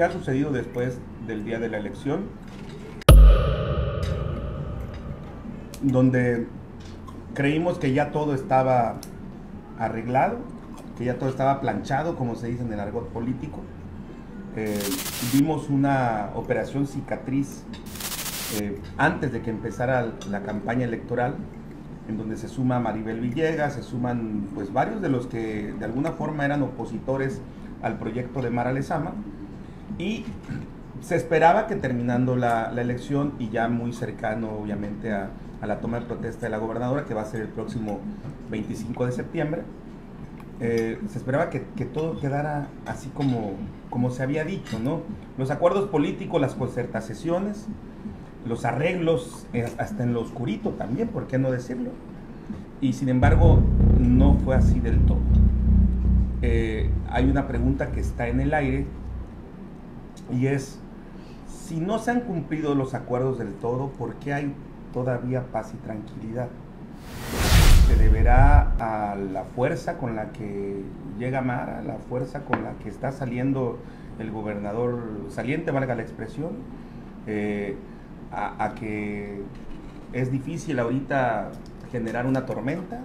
¿Qué ha sucedido después del día de la elección? Donde creímos que ya todo estaba arreglado, que ya todo estaba planchado, como se dice en el argot político. Vimos una operación cicatriz antes de que empezara la campaña electoral, en donde se suma Maribel Villegas, se suman pues varios de los que de alguna forma eran opositores al proyecto de Mara Lezama, y se esperaba que terminando la elección y ya muy cercano obviamente a la toma de protesta de la gobernadora, que va a ser el próximo 25 de septiembre, se esperaba que todo quedara así como se había dicho, ¿no? Los acuerdos políticos, las concertaciones, los arreglos, hasta en lo oscurito también, ¿por qué no decirlo? Y sin embargo, no fue así del todo. Hay una pregunta que está en el aire y es, si no se han cumplido los acuerdos del todo, ¿por qué hay todavía paz y tranquilidad? ¿Se deberá a la fuerza con la que llega Mara, la fuerza con la que está saliendo el gobernador saliente, valga la expresión, a que es difícil ahorita generar una tormenta?